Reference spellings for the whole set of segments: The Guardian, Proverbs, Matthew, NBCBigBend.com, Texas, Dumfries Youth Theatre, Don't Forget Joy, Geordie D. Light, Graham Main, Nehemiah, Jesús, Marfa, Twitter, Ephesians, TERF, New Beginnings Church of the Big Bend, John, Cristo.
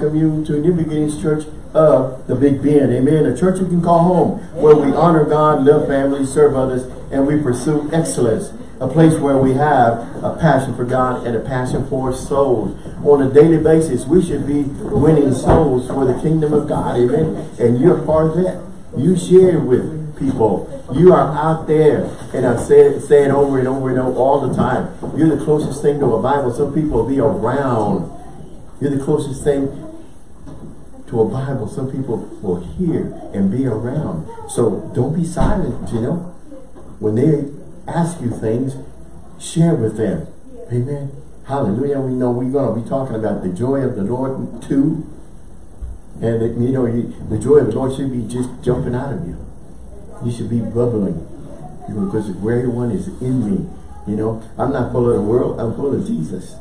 Welcome you to New Beginnings Church of the Big Bend. Amen. A church you can call home, where we honor God, love family, serve others, and we pursue excellence. A place where we have a passion for God and a passion for souls. On a daily basis, we should be winning souls for the kingdom of God. Amen. And you're part of that. You share it with people. You are out there, and I say it over and over and over all the time. You're the closest thing to a Bible some people be around. You're the closest thing to a Bible some people will hear and be around. So don't be silent, you know. When they ask you things, share with them. Amen. Hallelujah. We know we're going to be talking about the joy of the Lord too. And you know, the joy of the Lord should be just jumping out of you. You should be bubbling. You know, because the greater one is in me. You know, I'm not full of the world. I'm full of Jesus.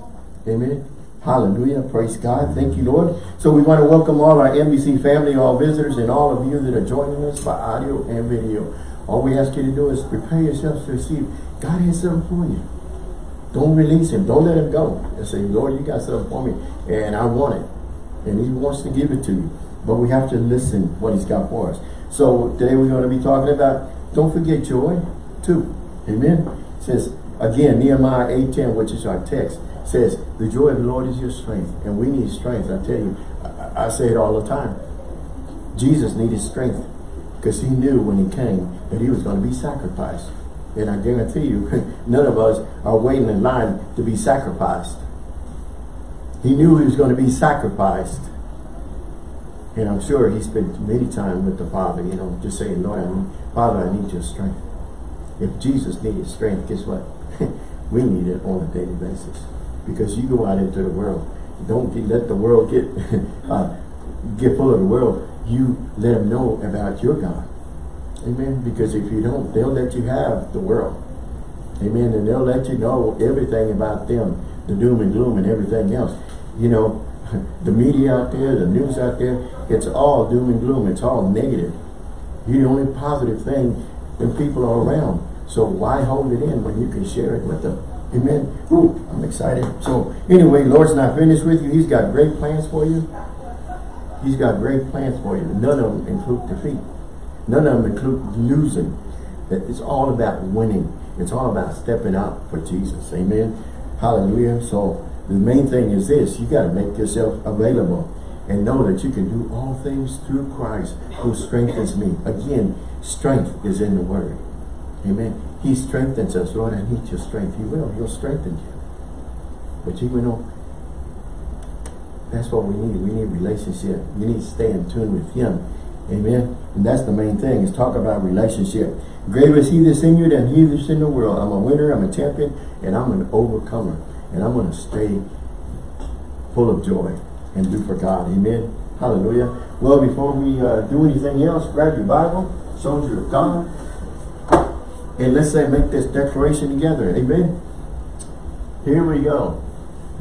Amen. Hallelujah. Praise God. Thank you, Lord. So we want to welcome all our NBC family, all visitors, and all of you that are joining us by audio and video. All we ask you to do is prepare yourselves to receive. God has something for you. Don't release him. Don't let him go. And say, Lord, you got something for me, and I want it. And he wants to give it to you. But we have to listen what he's got for us. So today we're going to be talking about, don't forget joy too. Amen. It says, again, Nehemiah 8:10, which is our text, says, the joy of the Lord is your strength. And we need strength. I tell you, I say it all the time. Jesus needed strength because he knew when he came that he was going to be sacrificed. And I guarantee you, none of us are waiting in line to be sacrificed. He knew he was going to be sacrificed. And I'm sure he spent many time with the Father, you know, just saying, Lord, Father, I need your strength. If Jesus needed strength, guess what? We need it on a daily basis. Because you go out into the world, don't let the world get full of the world. You let them know about your God. Amen. Because if you don't, they'll let you have the world. Amen. And they'll let you know everything about them, the doom and gloom and everything else. You know, the media out there, the news out there, it's all doom and gloom. It's all negative. You're the only positive thing when people are around. So why hold it in when you can share it with them? Amen. Ooh, I'm excited. So anyway, Lord's not finished with you. He's got great plans for you. He's got great plans for you. None of them include defeat. None of them include losing. It's all about winning. It's all about stepping out for Jesus. Amen. Hallelujah. So the main thing is this. You got to make yourself available and know that you can do all things through Christ who strengthens me. Again, strength is in the word. Amen. He strengthens us. Lord, I need your strength. He will. He'll strengthen you. But you know, that's what we need. We need relationship. You need to stay in tune with him. Amen. And that's the main thing, is talk about relationship. Greater is he that's in you than he that's in the world. I'm a winner. I'm a champion. And I'm an overcomer. And I'm going to stay full of joy and do for God. Amen. Hallelujah. Well, before we do anything else, grab your Bible, soldier of God. And let's say, make this declaration together. Amen. Here we go.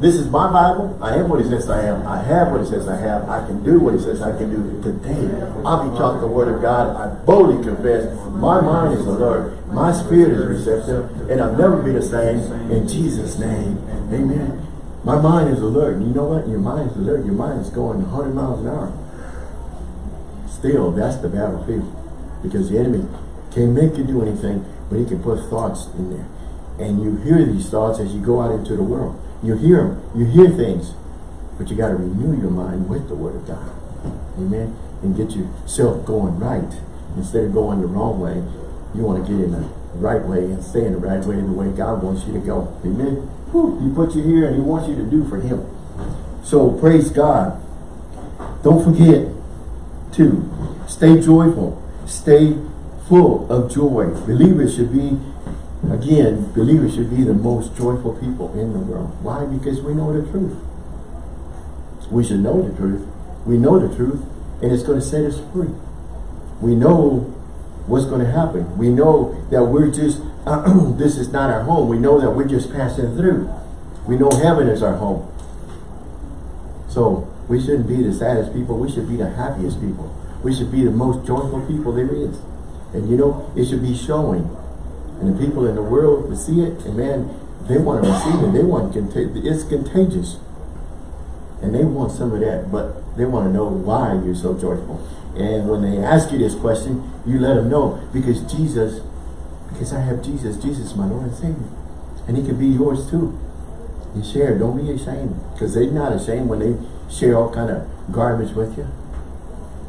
This is my Bible. I am what it says I am. I have what it says I have. I can do what it says I can do. Today, I'll be taught the word of God. I boldly confess. My mind is alert. My spirit is receptive. And I'll never be the same. In Jesus' name. Amen. My mind is alert. You know what? Your mind is alert. Your mind is going 100 miles an hour. Still, that's the battlefield. Because the enemy can't make you do anything. But he can put thoughts in there. And you hear these thoughts as you go out into the world. You hear them. You hear things. But you got to renew your mind with the word of God. Amen. And get yourself going right. Instead of going the wrong way, you want to get in the right way and stay in the right way, in the way God wants you to go. Amen. He put you here and he wants you to do for him. So praise God. Don't forget to stay joyful. Stay full of joy. Believers should be, again, believers should be the most joyful people in the world. Why? Because we know the truth. We should know the truth. We know the truth, and it's going to set us free. We know what's going to happen. We know that we're just, this is not our home. We know that we're just passing through. We know heaven is our home. So we shouldn't be the saddest people. We should be the happiest people. We should be the most joyful people there is. And you know, it should be showing. And the people in the world will see it, and man, they want to receive it. They want, it's contagious. And they want some of that. But They want to know why you're so joyful. And when they ask you this question, you let them know, because I have Jesus. Jesus is my Lord and Savior. And he can be yours too. You share. Don't be ashamed. Because they're not ashamed when they share all kind of garbage with you.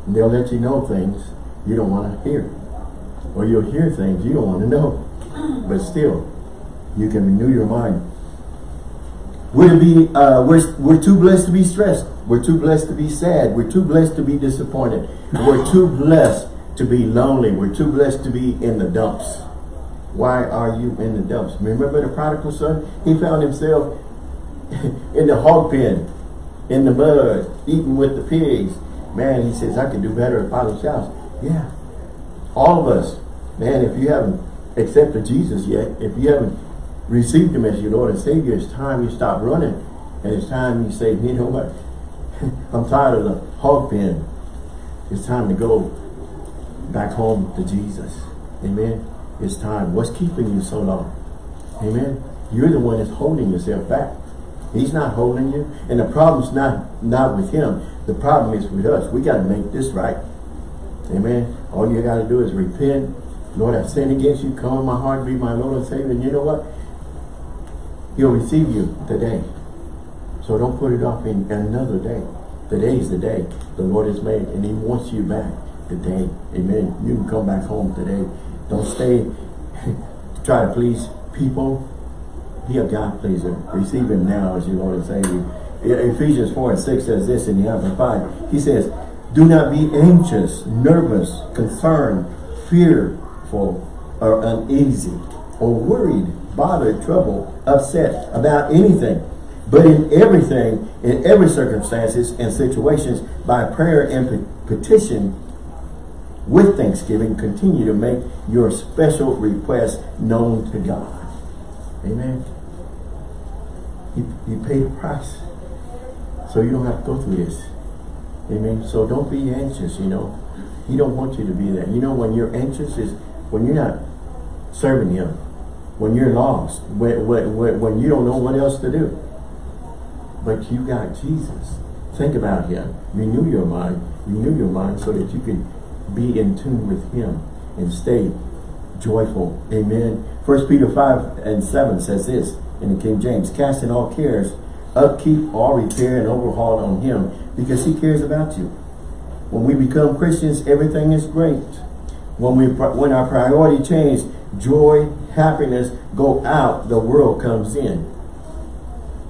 And they'll let you know things you don't want to hear. Or you'll hear things you don't want to know. But still, you can renew your mind. We're too blessed to be stressed. We're too blessed to be sad. We're too blessed to be disappointed. We're too blessed to be lonely. We're too blessed to be in the dumps. Why are you in the dumps? Remember the prodigal son? He found himself in the hog pen, in the mud, eating with the pigs. Man, he says, I could do better at Father's house. Yeah. All of us. Man, if you haven't accepted Jesus yet, if you haven't received him as your Lord and Savior, it's time you stop running. And it's time you say, you know what? I'm tired of the hog pen. It's time to go back home to Jesus. Amen. It's time. What's keeping you so long? Amen. You're the one that's holding yourself back. He's not holding you. And the problem's not with him. The problem is with us. We got to make this right. Amen. All you got to do is repent. Lord, I've sinned against you. Come in my heart, be my Lord and Savior. And you know what? He'll receive you today. So don't put it off in another day. Today's the day the Lord has made. And he wants you back today. Amen. You can come back home today. Don't stay try to please people. Be a God pleaser. Receive him now as your Lord and Savior. Ephesians 4:6 says this in the Amplified. He says, do not be anxious, nervous, concerned, fearful, or uneasy, or worried, bothered, troubled, upset about anything, but in everything, in every circumstances and situations, by prayer and petition, with thanksgiving, continue to make your special request known to God. Amen. He paid the price. So you don't have to go through this. Amen. So don't be anxious, you know. He don't want you to be there. You know, when you're anxious is when you're not serving him. When you're lost. When you don't know what else to do. But you got Jesus. Think about him. Renew your mind. Renew your mind so that you can be in tune with him and stay joyful. Amen. 1 Peter 5:7 says this in the King James. Casting all cares, upkeep, all repair and overhaul on him, because he cares about you. When we become Christians, everything is great. When our priority changes, joy, happiness go out, the world comes in.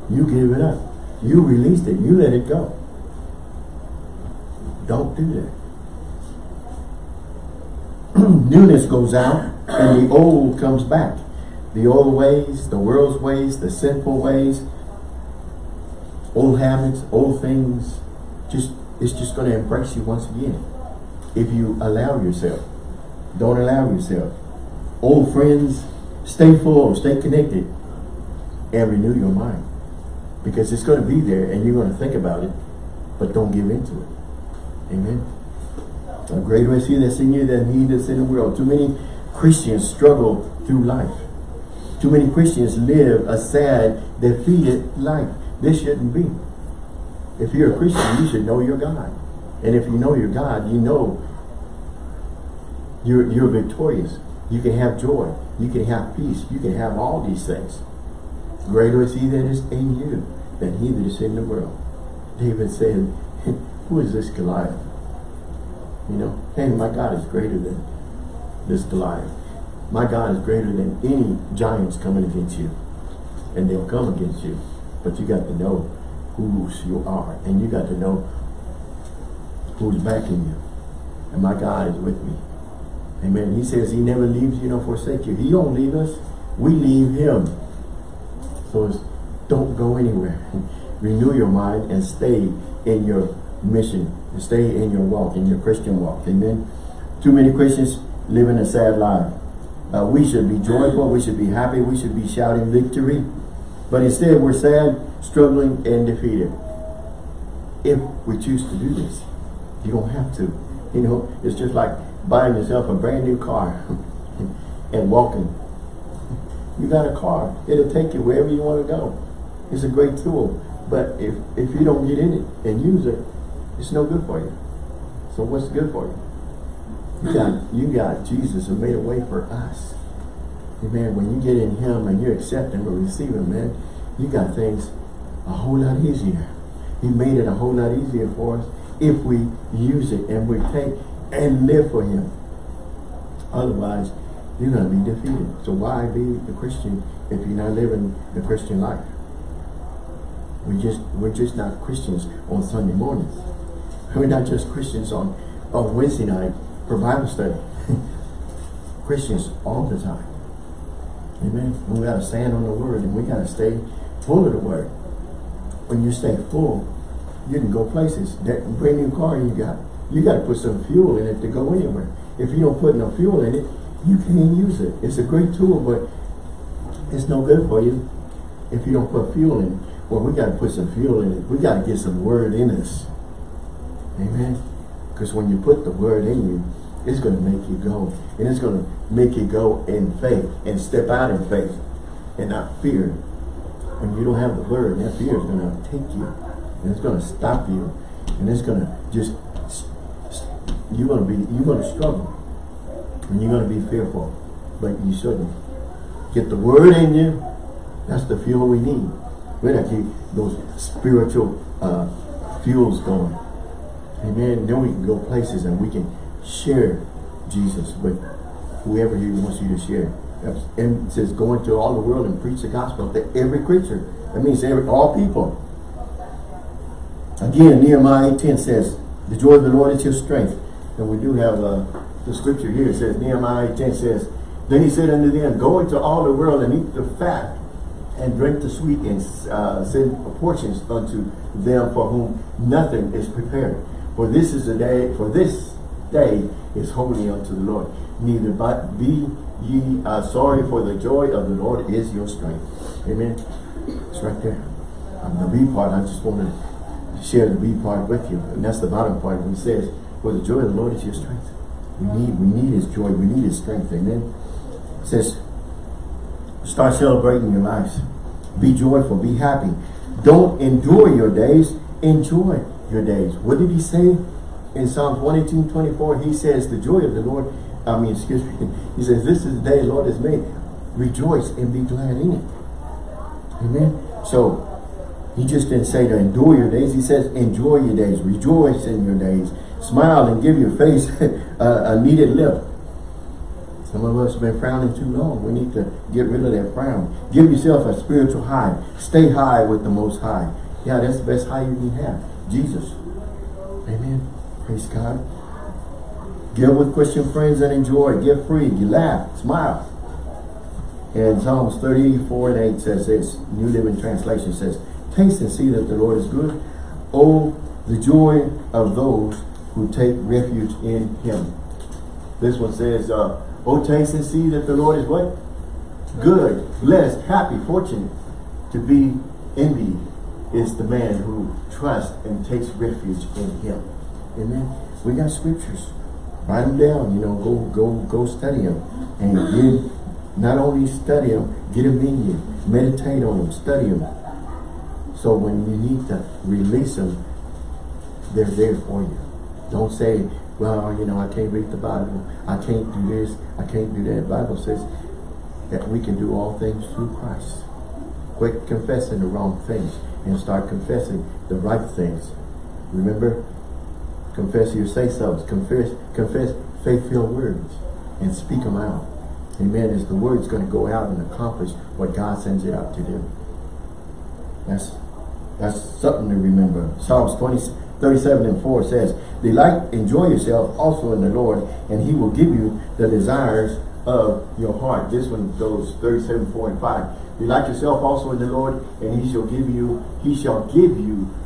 You give it up. You released it. You let it go. Don't do that. Newness goes out and the old comes back. The old ways, the world's ways, the sinful ways, old habits, old things, it's just going to embrace you once again if you allow yourself. Don't allow yourself. Old friends, stay full, stay connected, and renew your mind, because it's going to be there and you're going to think about it, but don't give into it. Amen. A greater is he that's in you than he that's in the world. Too many Christians struggle through life. Too many Christians live a sad, defeated life. This shouldn't be. If you're a Christian, you should know your God. And if you know your God, you know you're victorious. You can have joy. You can have peace. You can have all these things. Greater is he that is in you than he that is in the world. David said, who is this Goliath? You know, hey, my God is greater than this Goliath. My God is greater than any giants coming against you. And they'll come against you. But you got to know whose you are. And you got to know who's backing you. And my God is with me. Amen. He says he never leaves you nor forsake you. He don't leave us. We leave him. So don't go anywhere. Renew your mind and stay in your mission. Stay in your walk, in your Christian walk. Amen. Too many Christians living a sad life. We should be joyful. We should be happy. We should be shouting victory. But instead, we're sad, struggling, and defeated. If we choose to do this, you don't have to. You know, it's just like buying yourself a brand new car and walking. You got a car. It'll take you wherever you want to go. It's a great tool. But if you don't get in it and use it, It's no good for you. So what's good for you? You got Jesus who made a way for us. Amen. When you get in Him and you accept Him and receive Him, man, you got things a whole lot easier. He made it a whole lot easier for us if we use it and we take and live for Him. Otherwise, you're going to be defeated. So why be a Christian if you're not living the Christian life? We're just not Christians on Sunday mornings. We're not just Christians on Wednesday night for Bible study. Christians all the time. Amen. And we got to stand on the Word, and we got to stay full of the Word. When you stay full, you can go places. That brand new car you got to put some fuel in it to go anywhere. If you don't put no fuel in it, you can't use it. It's a great tool, but it's no good for you if you don't put fuel in it. Well, we got to put some fuel in it. We got to get some Word in us. Amen. Because when you put the Word in you, it's going to make you go. And it's going to make you go in faith and step out in faith and not fear. When you don't have the Word, that fear is going to take you. And it's going to stop you. And it's going to just, you're going to struggle. And you're going to be fearful. But you shouldn't. Get the Word in you. That's the fuel we need. We're going to keep those spiritual fuels going. Amen. Then we can go places and we can share Jesus with whoever He wants you to share. And it says, go into all the world and preach the gospel to every creature. That means all people. Again, Nehemiah 8:10 says, the joy of the Lord is your strength. And we do have the scripture here. It says, Nehemiah 8:10 says, then he said unto them, go into all the world and eat the fat and drink the sweet, and send portions unto them for whom nothing is prepared. For this day is holy unto the Lord. Neither but be ye sorry, for the joy of the Lord is your strength. Amen. It's right there. The B part, I just want to share the B part with you. And that's the bottom part when it says, for the joy of the Lord is your strength. We need His joy. We need His strength. Amen. It says, start celebrating your lives. Be joyful. Be happy. Don't endure your days. Enjoy your days. What did he say in Psalms 118:24? He says, the joy of the Lord, he says, this is the day the Lord has made. Rejoice and be glad in it. Amen. So he just didn't say to endure your days. He says, enjoy your days. Rejoice in your days. Smile and give your face a needed lift. Some of us have been frowning too long. We need to get rid of that frown. Give yourself a spiritual high. Stay high with the Most High. Yeah, that's the best high you can have. Jesus. Amen. Praise God. Give with Christian friends and enjoy. Give free. You laugh. Smile. And Psalms 34:8 says this. New Living Translation says, taste and see that the Lord is good. Oh, the joy of those who take refuge in Him. This one says, oh, taste and see that the Lord is what? Good, blessed, happy, fortunate. To be envied is the man who trusts and takes refuge in Him. Amen. We got scriptures. Write them down. You know, go study them. And then not only study them, get them in you. Meditate on them. Study them. So when you need to release them, they're there for you. Don't say, well, you know, I can't read the Bible. I can't do this. I can't do that. The Bible says that we can do all things through Christ. Quit confessing the wrong things and start confessing the right things. Remember, confess your say-sos. Confess faith-filled words and speak them out. Amen. As the word's going to go out and accomplish what God sends it out to do. That's something to remember. Psalms 37:4 says, delight, enjoy yourself also in the Lord, and He will give you the desires of your heart. This one goes 37:4 and 5. Delight yourself also in the Lord, and He shall give you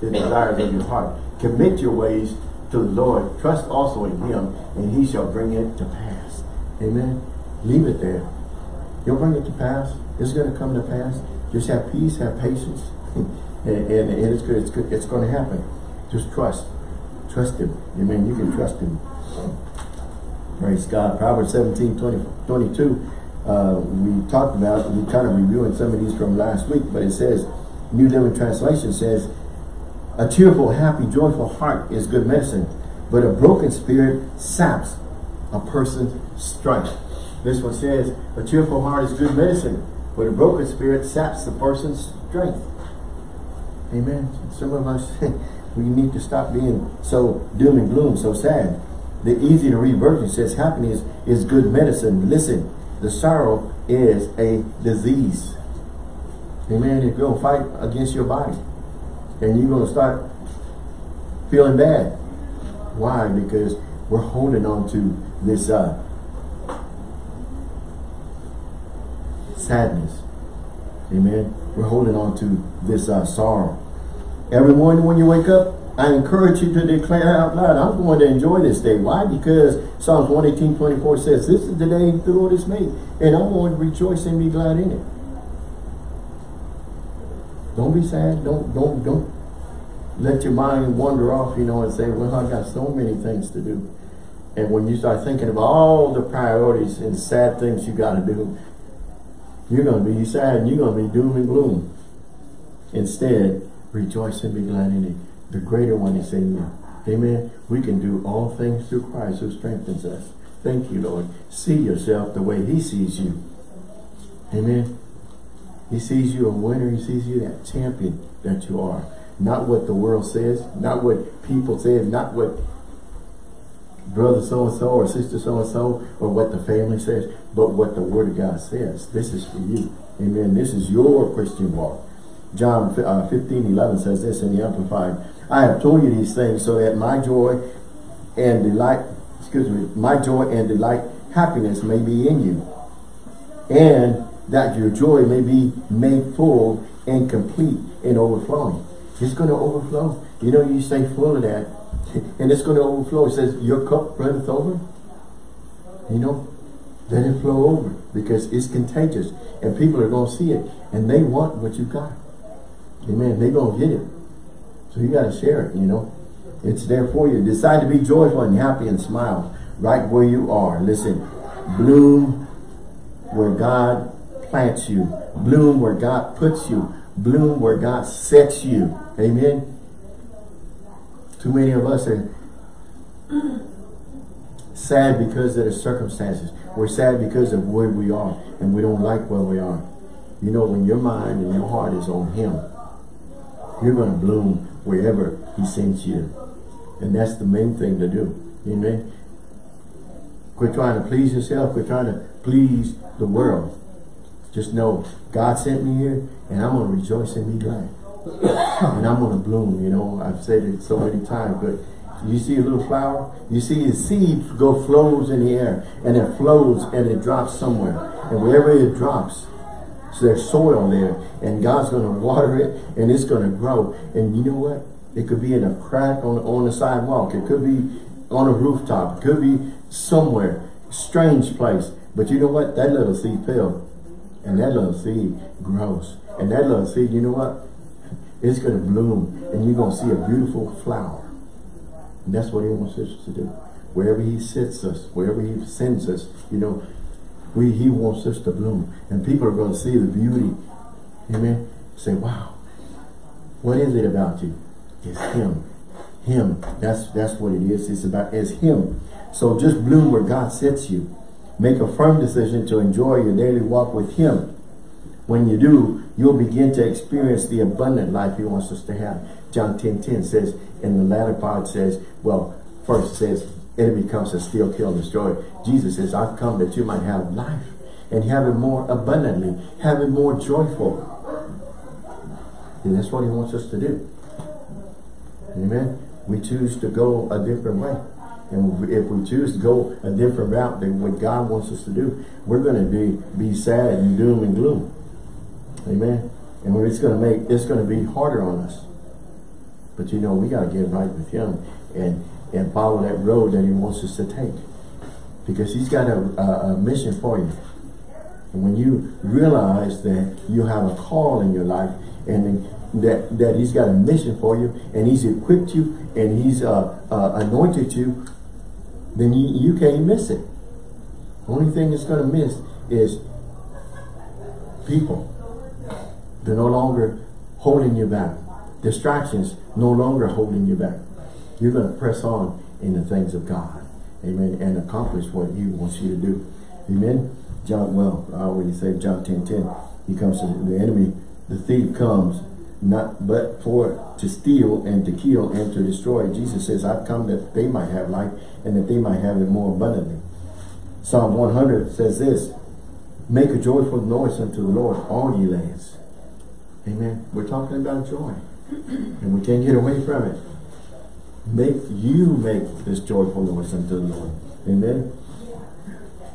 the desires of your heart. Commit your ways to the Lord. Trust also in Him, and He shall bring it to pass. Amen. Leave it there. He'll bring it to pass. It's going to come to pass. Just have peace, have patience, and it's going to happen. Just trust Him. Amen. You can trust Him. Praise God. Proverbs 17:22. We talked about. We're kind of reviewing some of these from last week, but it says, New Living Translation says, A cheerful, happy, joyful heart is good medicine, but a broken spirit saps a person's strength. This one says, a cheerful heart is good medicine, but a broken spirit saps the person's strength. Amen. Some of us, we need to stop being so doom and gloom, so sad. The easy to read version says, happiness is good medicine. Listen, the sorrow is a disease. Amen. If you're going to fight against your body, and you're going to start feeling bad. Why? Because we're holding on to this sadness. Amen. We're holding on to this sorrow. Every morning when you wake up, I encourage you to declare out loud, I'm going to enjoy this day. Why? Because Psalms 118:24 says, this is the day the Lord has made, and I'm going to rejoice and be glad in it. Don't be sad. Don't let your mind wander off, you know, and say, well, I got so many things to do. And when you start thinking about all the priorities and sad things you got to do, you're going to be sad and you're going to be doom and gloom. Instead, rejoice and be glad in it. The greater one is in you. Amen. We can do all things through Christ who strengthens us. Thank you, Lord. See yourself the way he sees you. Amen. He sees you a winner. He sees you that champion that you are. Not what the world says, not what people say, not what brother so-and-so or sister so-and-so or what the family says, but what the Word of God says. This is for you. Amen. This is your Christian walk. John 15:11 says this in the Amplified. I have told you these things so that my joy and delight, happiness may be in you, and that your joy may be made full and complete and overflowing. It's going to overflow. You know, you stay full of that, and it's going to overflow. It says, your cup runneth over. You know, let it flow over, because it's contagious, and people are going to see it, and they want what you got. Amen. They're going to get it. So you got to share it, you know. It's there for you. Decide to be joyful and happy and smile right where you are. Listen, bloom where God plants you. Bloom where God puts you. Bloom where God sets you. Amen. Too many of us are sad because of the circumstances. We're sad because of where we are, and we don't like where we are. You know, when your mind and your heart is on him, you're going to bloom wherever he sends you. And that's the main thing to do. Amen. Quit trying to please yourself. Quit trying to please the world. Just know, God sent me here, and I'm going to rejoice and be glad. And I'm going to bloom, you know. I've said it so many times, but you see a little flower? You see a seed flows in the air, and it flows, and it drops somewhere. And wherever it drops, so there's soil there, and God's going to water it, and it's going to grow. And you know what? It could be in a crack on the sidewalk. It could be on a rooftop. It could be somewhere, strange place. But you know what? That little seed fell. And that little seed grows. And that little seed, you know what? It's going to bloom. And you're going to see a beautiful flower. And that's what he wants us to do. Wherever he sits us, wherever he sends us, you know, he wants us to bloom. And people are going to see the beauty. Amen? Say, wow. What is it about you? It's him. Him. That's what it is. It's about, it's him. So just bloom where God sets you. Make a firm decision to enjoy your daily walk with him. When you do, you'll begin to experience the abundant life he wants us to have. John 10:10 says, and the latter part says, well, first says, enemy comes to steal, kill, and destroy. Jesus says, I've come that you might have life and have it more abundantly, have it more joyful. And that's what he wants us to do. Amen. We choose to go a different way. And if we choose to go a different route than what God wants us to do, we're going to be sad and doom and gloom. Amen. And it's going to be harder on us. But you know, we got to get right with him and follow that road that he wants us to take, because he's got a mission for you. And when you realize that you have a call in your life, and that he's got a mission for you, and he's equipped you, and he's anointed you, then you can't miss it. Only thing that's going to miss is people. They're no longer holding you back. distractions no longer holding you back. You're going to press on in the things of God. Amen. And accomplish what He wants you to do. Amen. John, well, I already said John 10:10. He comes to the enemy. The thief comes not but for to steal and to kill and to destroy. Jesus says, I've come that they might have life and that they might have it more abundantly. Psalm 100 says this. Make a joyful noise unto the Lord, all ye lands. Amen. We're talking about joy. And we can't get away from it. Make this joyful noise unto the Lord. Amen.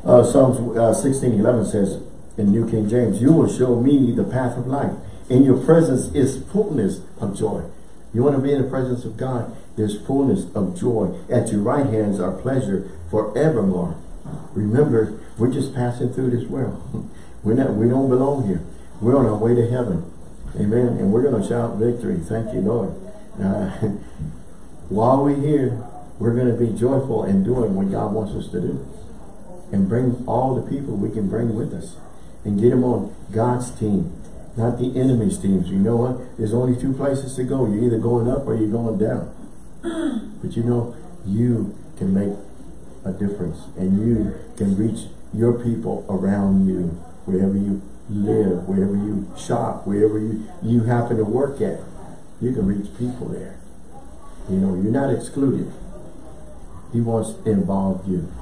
Psalms 16:11 says in New King James, you will show me the path of life. In your presence is fullness of joy. You want to be in the presence of God? There's fullness of joy. At your right hands are pleasure forevermore. Remember, we're just passing through this world. We don't belong here. We're on our way to heaven. Amen. And we're going to shout victory. Thank you, Lord. While we're here, we're going to be joyful in doing what God wants us to do. And bring all the people we can bring with us. And get them on God's team. Not the enemy's teams. You know what? There's only two places to go. You're either going up or you're going down. But you know, you can make a difference. And you can reach your people around you. Wherever you live, wherever you shop, wherever you happen to work at. You can reach people there. You know, you're not excluded. He wants to involve you.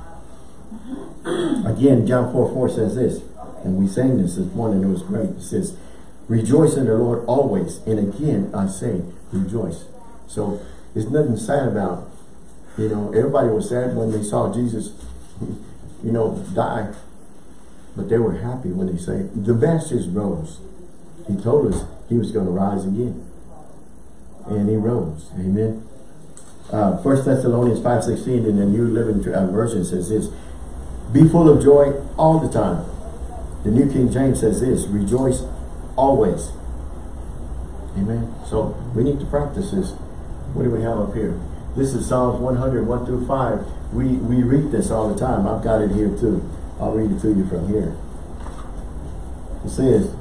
Again, John 4:4 says this. And we sang this morning. It was great. It says, rejoice in the Lord always. And again, I say, rejoice. So, there's nothing sad about it. You know, everybody was sad when they saw Jesus, you know, die. But they were happy when they say, the Master rose. He told us He was going to rise again. And He rose. Amen. 1 Thessalonians 5:16 in the New Living Version says this. Be full of joy all the time. The New King James says this. Rejoice always. Amen. So we need to practice this. What do we have up here? This is Psalms 100:1 through 5. We read this all the time. I've got it here too. I'll read it to you from here. It says,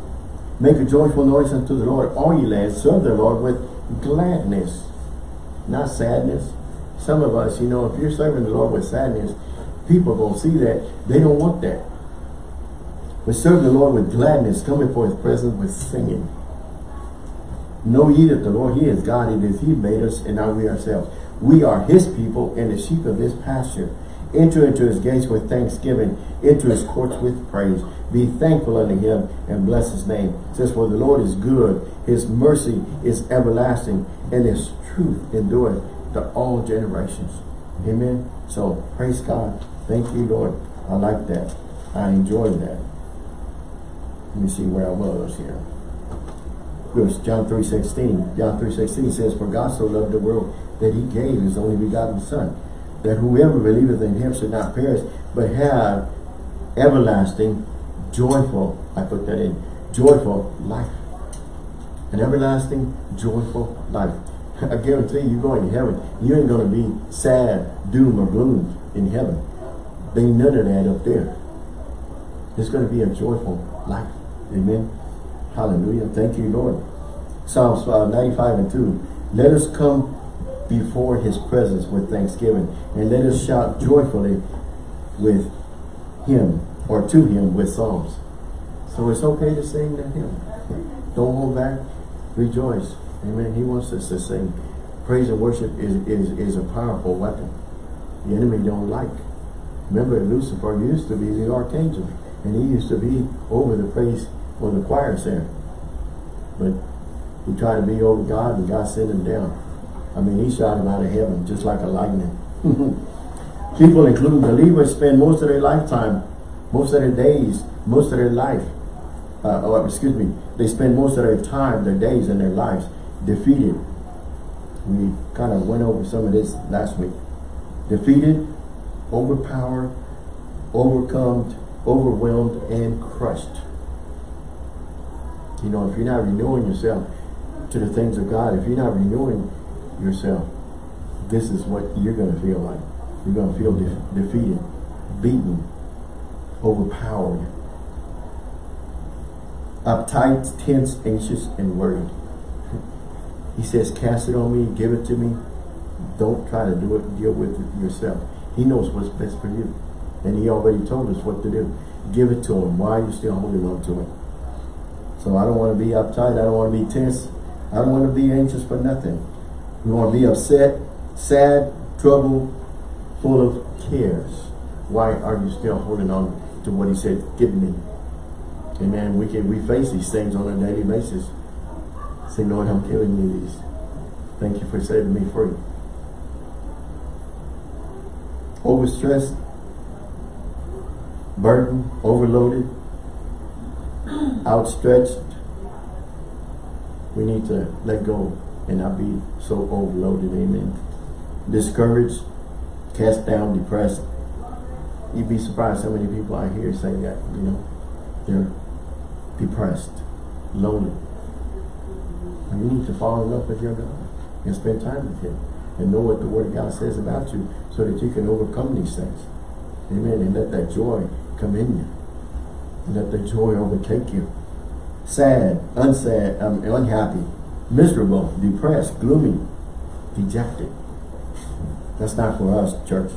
make a joyful noise unto the Lord, all ye lands. Serve the Lord with gladness. Not sadness. Some of us, you know, if you're serving the Lord with sadness, people are going to see that. They don't want that. But serve the Lord with gladness, coming for His presence with singing. Know ye that the Lord, He is God. It is He made us, and not we ourselves. We are His people and the sheep of His pasture. Enter into His gates with thanksgiving. Enter His courts with praise. Be thankful unto Him and bless His name. It says, for the Lord is good. His mercy is everlasting. And His truth endureth to all generations. Amen. So, praise God. Thank you, Lord. I like that. I enjoy that. Let me see where I was here. It was John 3:16. John 3:16 says, for God so loved the world that He gave His only begotten Son, that whoever believeth in Him should not perish, but have everlasting, joyful, I put that in, joyful life. An everlasting, joyful life. I guarantee you going to heaven, you ain't going to be sad, doom, or gloom in heaven. There ain't none of that up there. It's going to be a joyful life. Amen. Hallelujah. Thank you, Lord. Psalms 95:2. Let us come before His presence with thanksgiving, and let us shout joyfully with Him, or to Him, with psalms. So it's okay to sing to Him. Don't hold back. Rejoice. Amen. He wants us to sing. Praise and worship is a powerful weapon. The enemy don't like. Remember, Lucifer used to be the archangel, and he used to be over the praise or the choir center. But he tried to be over God, and God sent him down. I mean, he shot him out of heaven just like a lightning. People, including believers, spend most of their lifetime, most of their days, most of their life, they spend most of their time, their days, and their lives defeated. We kind of went over some of this last week. Defeated, overpowered, overcome, overwhelmed, and crushed. You know, if you're not renewing yourself to the things of God, if you're not renewing yourself, this is what you're going to feel like. You're going to feel defeated, beaten, overpowered, uptight, tense, anxious, and worried. He says, cast it on me, give it to me. Don't try to do it and deal with it yourself. He knows what's best for you. And he already told us what to do. Give it to him. Why are you still holding on to it? So I don't want to be uptight. I don't want to be tense. I don't want to be anxious for nothing. We want to be upset, sad, troubled, full of cares. Why are you still holding on to what he said, give me? Amen. We face these things on a daily basis. Say, Lord, I'm giving you these. Thank you for setting me free. Overstressed, burdened, overloaded, outstretched. We need to let go and not be so overloaded. Amen. Discouraged, cast down, depressed. You'd be surprised how many people out here say that, you know, they're depressed, lonely. And you need to fall in love with your God and spend time with him and know what the Word of God says about you so that you can overcome these things. Amen. And let that joy come in you. And let that joy overtake you. Sad, unhappy, miserable, depressed, gloomy, dejected. That's not for us, church.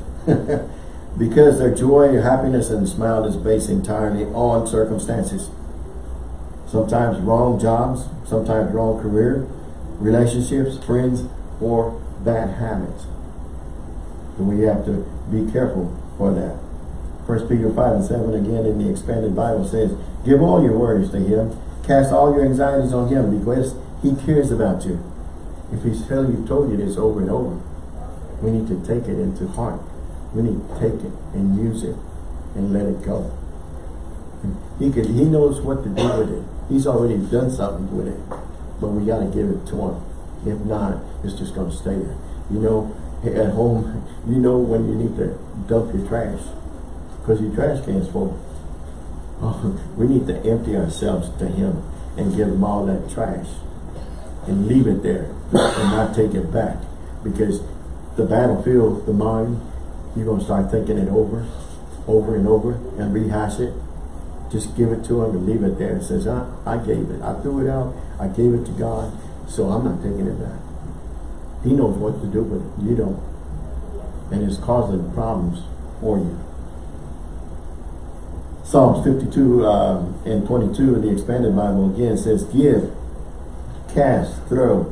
Because their joy, happiness, and smile is based entirely on circumstances. Sometimes wrong jobs, sometimes wrong career, relationships, friends, or bad habits. And we have to be careful for that. 1 Peter 5:7 again in the expanded Bible says, give all your worries to him, cast all your anxieties on him because he cares about you. If he's told you this over and over, we need to take it into heart. We need to take it and use it and let it go. He knows what to do with it. He's already done something with it, but we got to give it to him. If not, it's just going to stay there. You know, at home, you know when you need to dump your trash because your trash can's full. Oh, we need to empty ourselves to him and give him all that trash and leave it there and not take it back, because the battlefield, the mind, you're going to start thinking it over and over and rehash it. Just give it to him and leave it there. It says, I gave it. I threw it out. I gave it to God, so I'm not taking it back. He knows what to do with it. You don't. And it's causing problems for you. Psalms 52:22 in the expanded Bible again says, give, cast, throw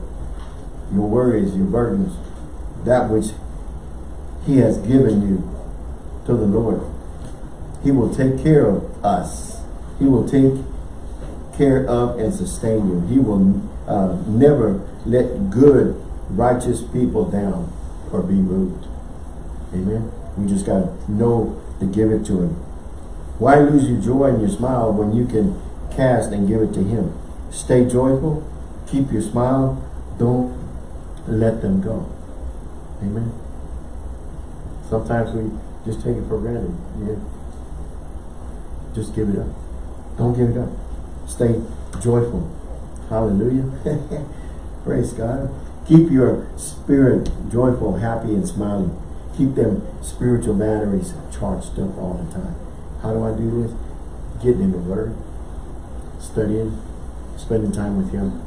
your worries, your burdens, that which he has given you to the Lord. He will take care of us. He will take care of and sustain you. He will never let good, righteous people down or be moved. Amen. We just got to know to give it to him. Why lose your joy and your smile when you can cast and give it to him? Stay joyful. Keep your smile. Don't let them go. Amen. Sometimes we just take it for granted. Yeah. Just give it up. Don't give it up. Stay joyful. Hallelujah. Praise God. Keep your spirit joyful, happy, and smiling. Keep them spiritual batteries charged up all the time. How do I do this? Getting in the Word, studying, spending time with him,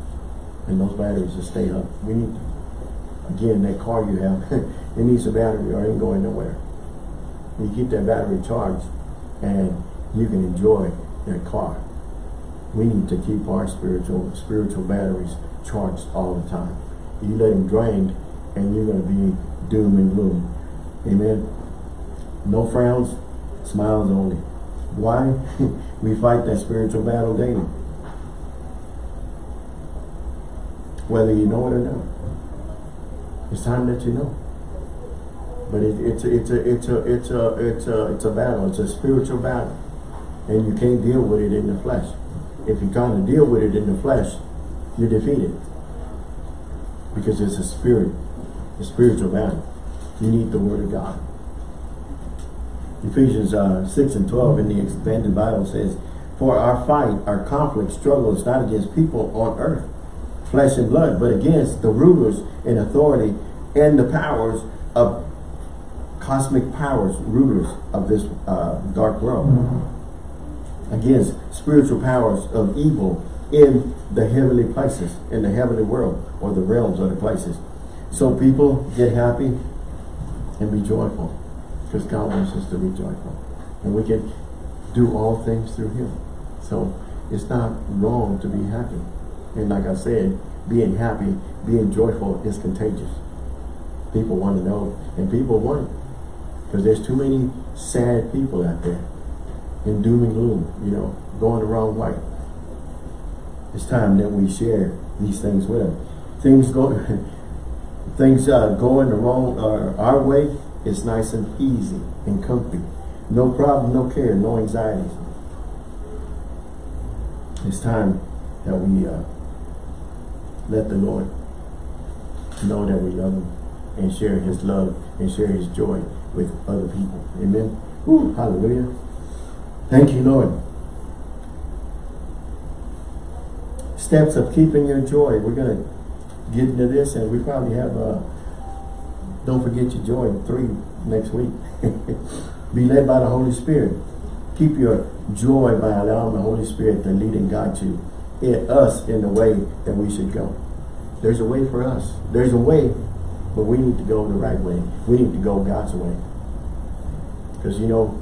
and those batteries will stay up. We need to. Again, that car you have, it needs a battery or it ain't going nowhere. You keep that battery charged and you can enjoy that car. We need to keep our spiritual batteries charged all the time. You let them drain and you're going to be doom and gloom. Amen. No frowns, smiles only. Why? We fight that spiritual battle daily, whether you know it or not. It's time that you know. But it's a battle. It's a spiritual battle, and you can't deal with it in the flesh. If you're trying to deal with it in the flesh, you're defeated, because it's a spiritual battle. You need the Word of God. Ephesians 6:12 in the expanded Bible says, "For our fight, our conflict, struggle is not against people on earth, flesh and blood, but against the rulers and authority and the powers of cosmic powers, rulers of this dark world." Mm-hmm. Against spiritual powers of evil in the heavenly places, in the heavenly world, or the realms of the places. So people, get happy and be joyful, because God wants us to be joyful. And we can do all things through Him. So it's not wrong to be happy. And like I said, being happy, being joyful is contagious. People want to know, and people want it. Because there's too many sad people out there in doom and gloom, you know, going the wrong way. It's time that we share these things with them. Things going the wrong our way is nice and easy and comfy. No problem, no care, no anxiety. It's time that we let the Lord know that we love Him and share His love and share His joy with other people. Amen. Woo, hallelujah. Thank you, Lord. Steps of keeping your joy. We're going to get into this, and we probably have don't forget your joy 3 next week. Be led by the Holy Spirit. Keep your joy by allowing the Holy Spirit to lead and guide you us in the way that we should go. There's a way for us. There's a way, but we need to go the right way. We need to go God's way. Because, you know,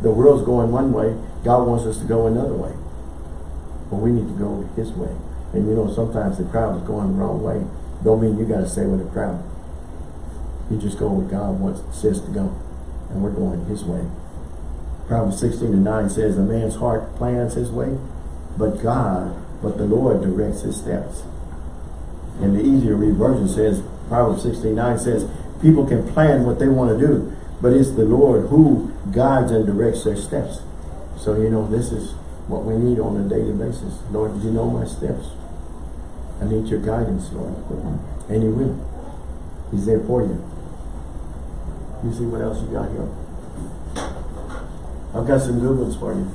the world's going one way. God wants us to go another way. But we need to go His way. And you know, sometimes the crowd is going the wrong way. Don't mean you got to stay with the crowd. You just go where God says to go. And we're going His way. Proverbs 16:9 says, a man's heart plans his way, but the Lord directs his steps. And the easier read version says, Proverbs 16:9 says, people can plan what they want to do, but it's the Lord who guides and directs their steps. So, you know, this is what we need on a daily basis. Lord, you know my steps. I need your guidance, Lord. And He will. He's there for you. You see what else you got here? I've got some good ones for you.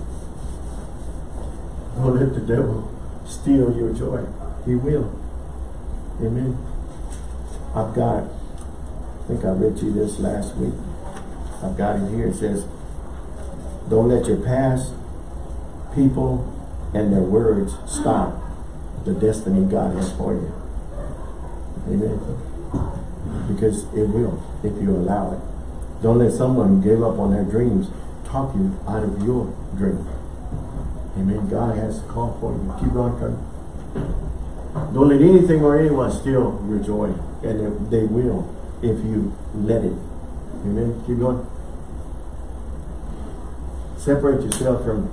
Don't let the devil steal your joy. He will. Amen. I've got, I think I read you this last week. I've got it here. It says, don't let your past, people, and their words stop the destiny God has for you. Amen. Because it will, if you allow it. Don't let someone give up on their dreams, talk you out of your dream. Amen. God has a call for you. Keep on coming. Don't let anything or anyone steal your joy. And they will, if you let it. Amen. Keep going. Separate yourself from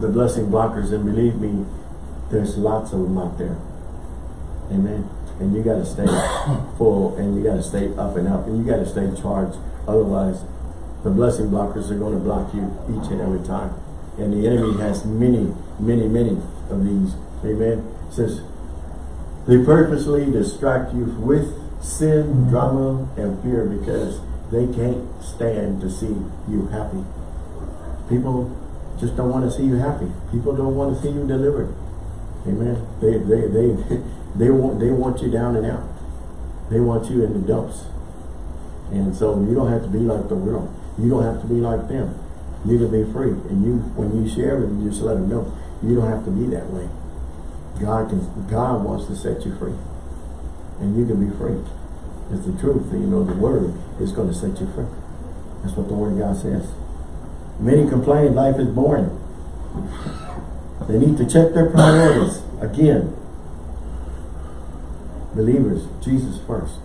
the blessing blockers, and believe me, there's lots of them out there. Amen. And you got to stay full, and you got to stay up and up, and you got to stay charged. Otherwise, the blessing blockers are going to block you each and every time. And the enemy has many, many, many of these. Amen. It says, they purposely distract you with sin, drama, and fear, because they can't stand to see you happy. People just don't want to see you happy. People don't want to see you delivered. Amen. They want you down and out. They want you in the dumps. And so you don't have to be like the world. You don't have to be like them. You can be free. And you, when you share with them, you just let them know you don't have to be that way. God wants to set you free. And you can be free. It's the truth. You know, the word is going to set you free. That's what the word of God says. Many complain life is boring. They need to check their priorities again. Believers, Jesus first.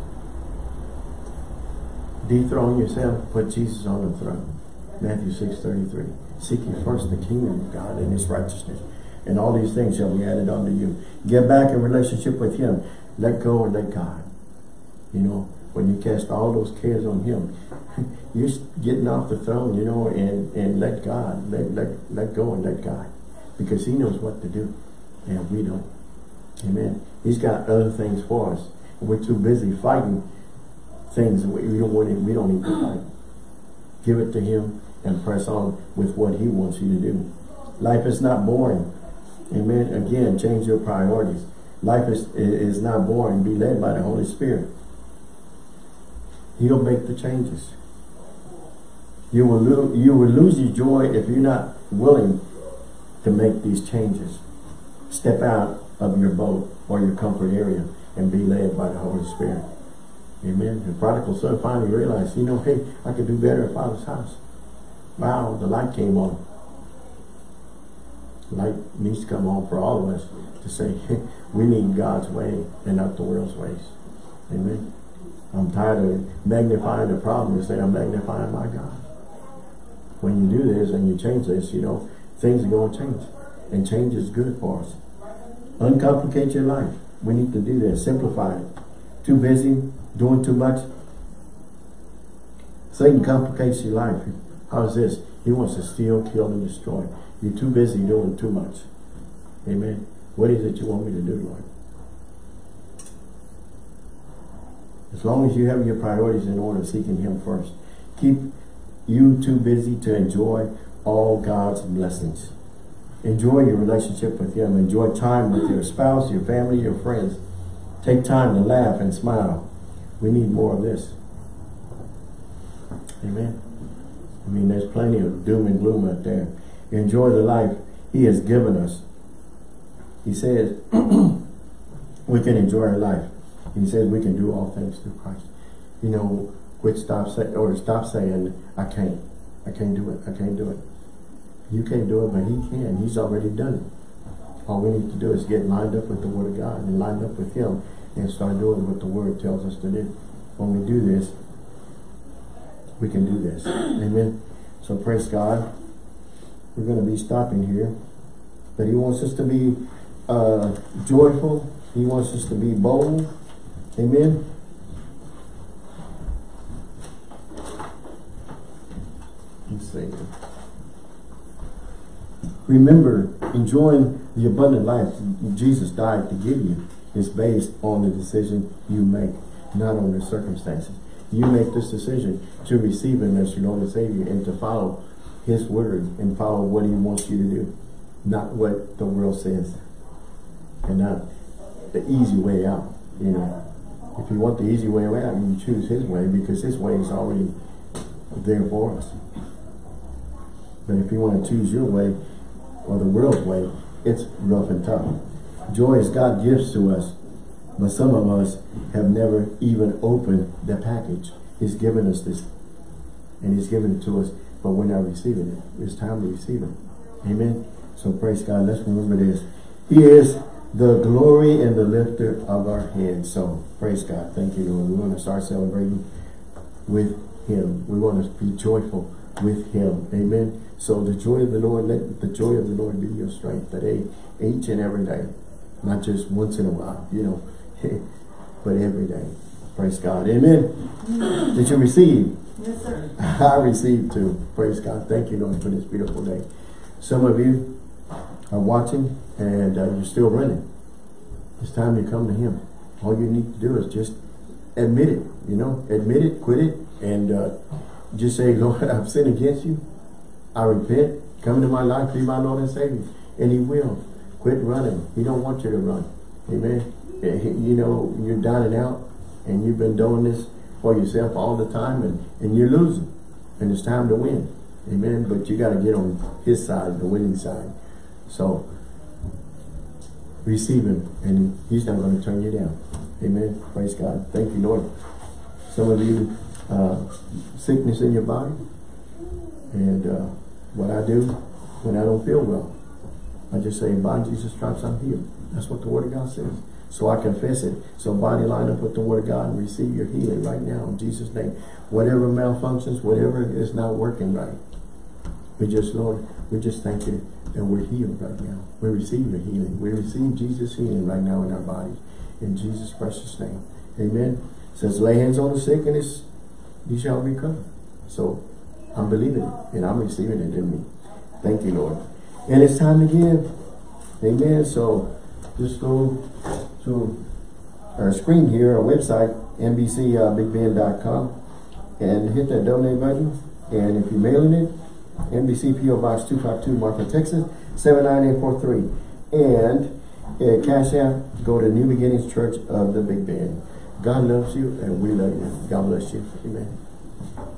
Dethrone yourself, put Jesus on the throne. Matthew 6:33. Seek ye first the kingdom of God and His righteousness, and all these things shall be added unto you. Get back in relationship with Him. Let go and let God. You know, when you cast all those cares on Him, you're getting off the throne, you know, and let God. Let go and let God. Because He knows what to do. And we don't. Amen. He's got other things for us. We're too busy fighting things that we don't need to fight. Give it to Him and press on with what He wants you to do. Life is not boring. Amen. Again, change your priorities. Life is not boring. Be led by the Holy Spirit. He'll make the changes. You will lose your joy if you're not willing to make these changes. Step out of your boat or your comfort area and be led by the Holy Spirit. Amen. The prodigal son finally realized, you know, hey, I could do better at Father's house. Wow, the light came on. Light needs to come on for all of us to say, hey, we need God's way and not the world's ways. Amen. I'm tired of magnifying the problem and saying, I'm magnifying my God. When you do this and you change this, you know, things are going to change. And change is good for us. Uncomplicate your life. We need to do that. Simplify it. Too busy, doing too much. Satan complicates your life. How's this? He wants to steal, kill, and destroy. You're too busy doing too much. Amen. What is it you want me to do, Lord? As long as you have your priorities in order, seeking Him first. Keep you too busy to enjoy all God's blessings. Enjoy your relationship with Him. Enjoy time with your spouse, your family, your friends. Take time to laugh and smile. We need more of this. Amen. I mean, there's plenty of doom and gloom out there. Enjoy the life He has given us. He says we can enjoy our life. He says we can do all things through Christ. You know, stop saying, I can't do it. You can't do it, but He can. He's already done it. All we need to do is get lined up with the Word of God and lined up with Him and start doing what the Word tells us to do. When we do this, we can do this. Amen. So praise God. We're going to be stopping here. But He wants us to be joyful. He wants us to be bold. Amen. Let's see. Remember, enjoying the abundant life Jesus died to give you is based on the decision you make, not on the circumstances. You make this decision to receive Him as your Lord and Savior and to follow His word and follow what He wants you to do, not what the world says, and not the easy way out. You know, if you want the easy way out, you choose His way, because His way is already there for us. But if you want to choose your way or the world's way, it's rough and tough. Joy is God's gift to us, but some of us have never even opened the package. He's given us this, and He's given it to us, but we're not receiving it. It's time to receive it. Amen. So praise God. Let's remember this. He is the glory and the lifter of our heads. So praise God. Thank you, Lord. We want to start celebrating with Him. We want to be joyful with Him. Amen. So the joy of the Lord, let the joy of the Lord be your strength today, each and every day, not just once in a while, you know, but every day. Praise God. Amen. Amen. Did you receive? Yes, sir. I received too. Praise God. Thank you, Lord, for this beautiful day. Some of you are watching and you're still running. It's time you come to Him. All you need to do is just admit it, you know, admit it, quit it, and just say, Lord, I've sinned against you. I repent. Come to my life. Be my Lord and Savior. And He will. Quit running. He don't want you to run. Amen. You know, you're dining out and you've been doing this for yourself all the time, and you're losing. And it's time to win. Amen. But you got to get on His side, the winning side. So receive Him, and He's not going to turn you down. Amen. Praise God. Thank you, Lord. Some of you, sickness in your body, and what I do when I don't feel well, I just say, by Jesus' stripes I'm healed. That's what the Word of God says. So I confess it. So body, line up with the Word of God and receive your healing right now in Jesus' name. Whatever malfunctions, whatever is not working right, we just, Lord, we just thank You that we're healed right now. We receive Your healing. We receive Jesus' healing right now in our bodies, in Jesus' precious name. Amen. It says, lay hands on the sick and you shall recover. So I'm believing it, and I'm receiving it in me. Thank You, Lord. And it's time to give. Amen. So just go to our screen here, our website, NBCBigBend.com, and hit that donate button. And if you're mailing it, NBC PO Box 252, Marfa, Texas 79843. And Cash App, go to New Beginnings Church of the Big Bend. God loves you, and we love you. God bless you. Amen.